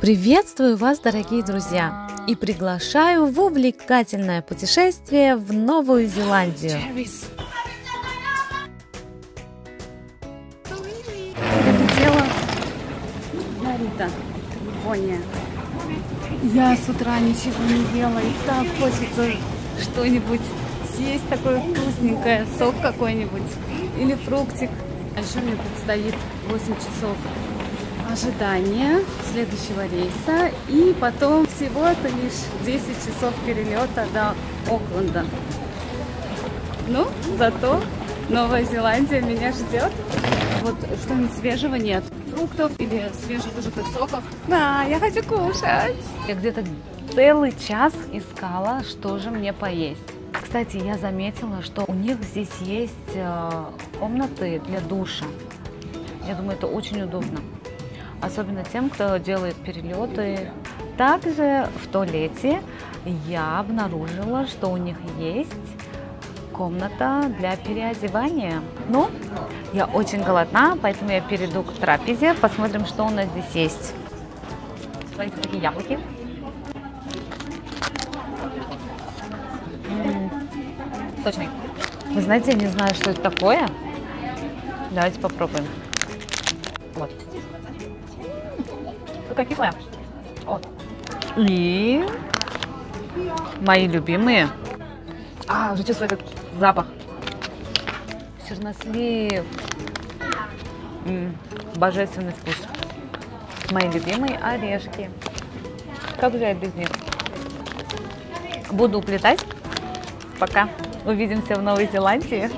Приветствую вас, дорогие друзья, и приглашаю в увлекательное путешествие в Новую Зеландию. Я летела на Рита, Япония. Я с утра ничего не ела, и так хочется что-нибудь съесть такое вкусненькое, сок какой-нибудь или фруктик. А еще мне предстоит 8 часов ожидания следующего рейса, и потом всего-то лишь 10 часов перелета до Окленда. Ну, зато Новая Зеландия меня ждет. Вот что-нибудь свежего нет. Фруктов или свежевыжатых соков. Да, я хочу кушать. Я где-то целый час искала, что же мне поесть. Кстати, я заметила, что у них здесь есть комнаты для душа. Я думаю, это очень удобно. Особенно тем, кто делает перелеты. Также в туалете я обнаружила, что у них есть комната для переодевания. Но я очень голодна, поэтому я перейду к трапезе. Посмотрим, что у нас здесь есть. Смотрите, какие яблоки. Сочный. Вы знаете, я не знаю, что это такое. Давайте попробуем. Вот. Какая кислая. Вот. И мои любимые. А, уже чувствую этот запах. Чернослив. Божественный вкус. Мои любимые орешки. Как же я без них? Буду уплетать. Пока. Увидимся в Новой Зеландии.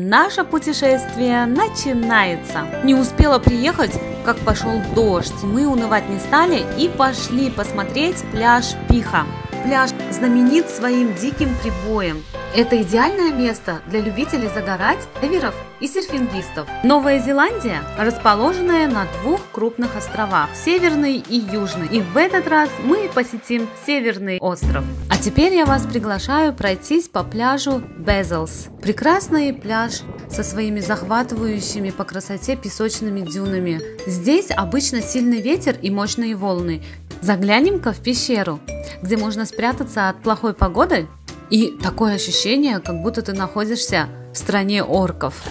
Наше путешествие начинается. Не успела приехать, как пошел дождь. Мы унывать не стали и пошли посмотреть пляж Пиха. Пляж знаменит своим диким прибоем. Это идеальное место для любителей загорать, дайверов и серфингистов. Новая Зеландия, расположенная на двух крупных островах, Северный и Южный. И в этот раз мы посетим Северный остров. А теперь я вас приглашаю пройтись по пляжу Безелс. Прекрасный пляж со своими захватывающими по красоте песочными дюнами. Здесь обычно сильный ветер и мощные волны. Заглянем-ка в пещеру, где можно спрятаться от плохой погоды. И такое ощущение, как будто ты находишься в стране орков.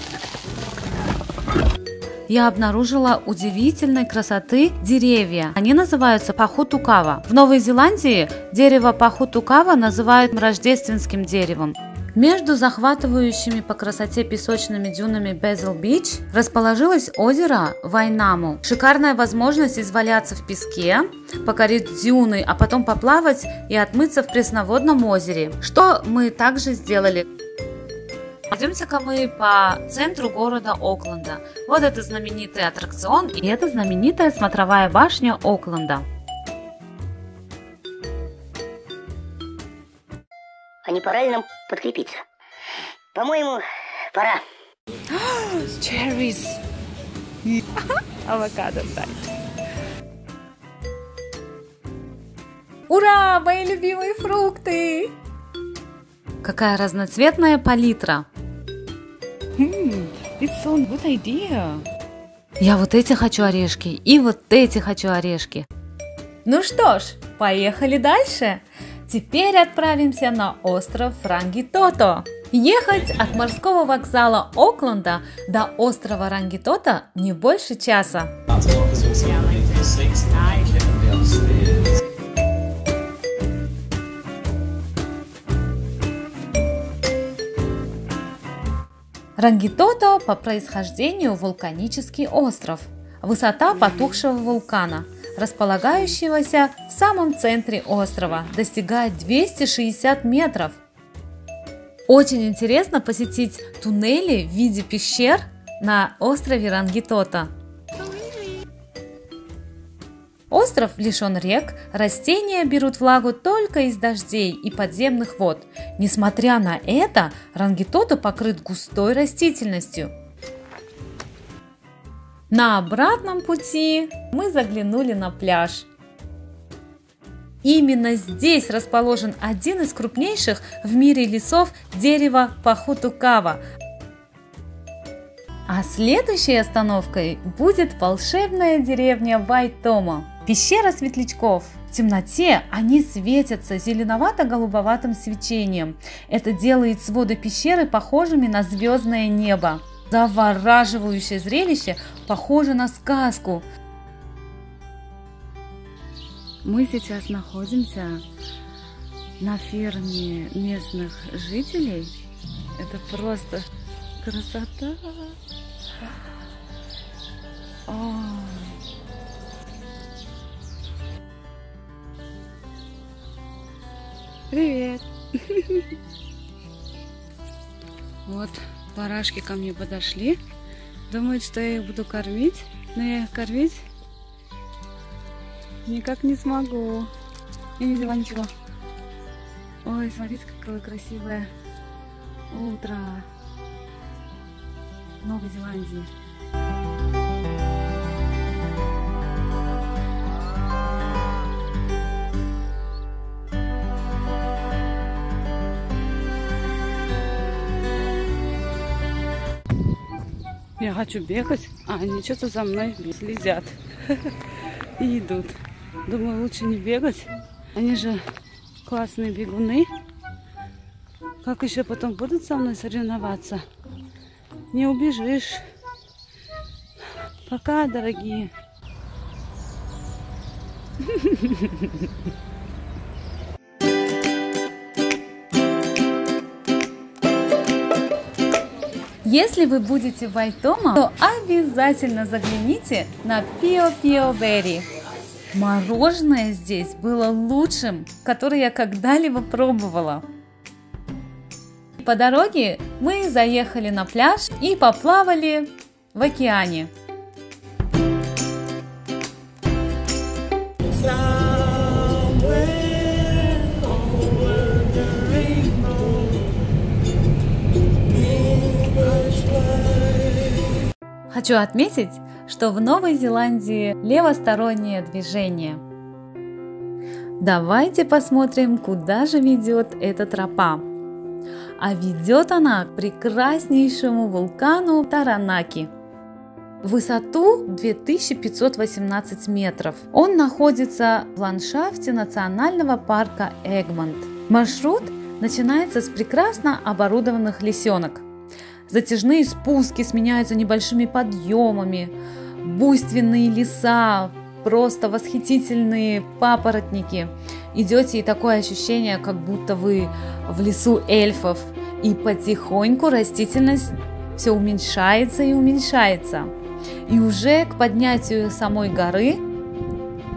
Я обнаружила удивительной красоты деревья. Они называются пахутукава. В Новой Зеландии дерево пахутукава называют рождественским деревом. Между захватывающими по красоте песочными дюнами Безелс-Бич расположилось озеро Вайнаму. Шикарная возможность изваляться в песке, покорить дюны, а потом поплавать и отмыться в пресноводном озере, что мы также сделали. Пойдемте-ка мы по центру города Окленда. Вот это знаменитый аттракцион, и это знаменитая смотровая башня Окленда. А не пора ли нам подкрепиться? По-моему, пора. Черрис. Авокадо, да. Ура, мои любимые фрукты! Какая разноцветная палитра. It's so good idea. Я вот эти хочу орешки, и вот эти хочу орешки. Ну что ж, поехали дальше. Теперь отправимся на остров Рангитото. Ехать от морского вокзала Окленда до острова Рангитото не больше часа. Рангитото по происхождению вулканический остров. Высота потухшего вулкана, располагающегося в самом центре острова, достигает 260 метров. Очень интересно посетить туннели в виде пещер на острове Рангитото. Остров лишен рек, растения берут влагу только из дождей и подземных вод. Несмотря на это, Рангитото покрыт густой растительностью. На обратном пути мы заглянули на пляж. Именно здесь расположен один из крупнейших в мире лесов дерева пахутукава. А следующей остановкой будет волшебная деревня Вайтомо. Пещера светлячков. В темноте они светятся зеленовато-голубоватым свечением. Это делает своды пещеры похожими на звездное небо. Завораживающее зрелище похоже на сказку. Мы сейчас находимся на ферме местных жителей. Это просто красота. О. Привет. Вот барашки ко мне подошли. Думают, что я их буду кормить, но я их кормить никак не смогу. Я не взяла ничего. Ой, смотрите, какое красивое утро в Новой Зеландии. Я хочу бегать, а они что-то за мной следят и идут. Думаю, лучше не бегать. Они же классные бегуны. Как еще потом будут со мной соревноваться? Не убежишь. Пока, дорогие. Если вы будете в Айтома, то обязательно загляните на Пио-Пио-Вэри. Мороженое здесь было лучшим, которое я когда-либо пробовала. По дороге мы заехали на пляж и поплавали в океане. Хочу отметить, что в Новой Зеландии левостороннее движение. Давайте посмотрим, куда же ведет эта тропа. А ведет она к прекраснейшему вулкану Таранаки. В высоту 2518 метров. Он находится в ландшафте национального парка Эгмонт. Маршрут начинается с прекрасно оборудованных лесенок. Затяжные спуски сменяются небольшими подъемами, буйственные леса, просто восхитительные папоротники. Идете, и такое ощущение, как будто вы в лесу эльфов, и потихоньку растительность все уменьшается и уменьшается. И уже к поднятию самой горы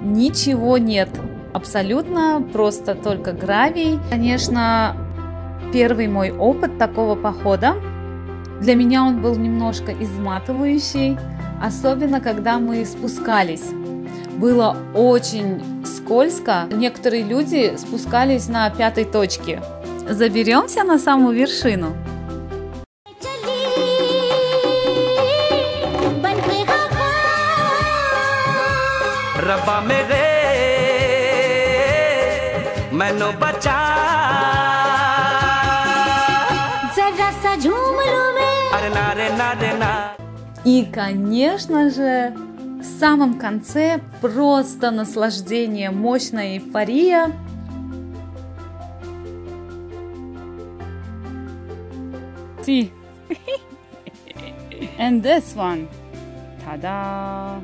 ничего нет, абсолютно просто только гравий. Конечно, первый мой опыт такого похода. Для меня он был немножко изматывающий, особенно когда мы спускались. Было очень скользко. Некоторые люди спускались на 5-й точке. Заберемся на саму вершину. И, конечно же, в самом конце просто наслаждение, мощная эйфория. And this one. Та-да!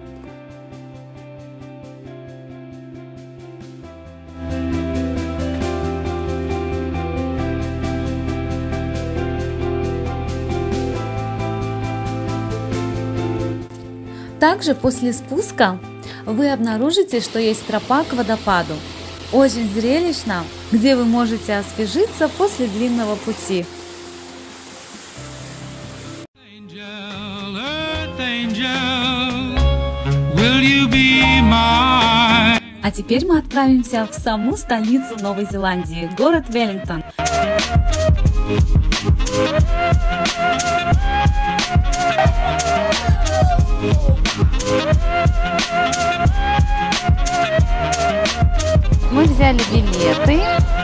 Также после спуска вы обнаружите, что есть тропа к водопаду. Очень зрелищно, где вы можете освежиться после длинного пути. А теперь мы отправимся в саму столицу Новой Зеландии, город Веллингтон. Мы взяли билеты.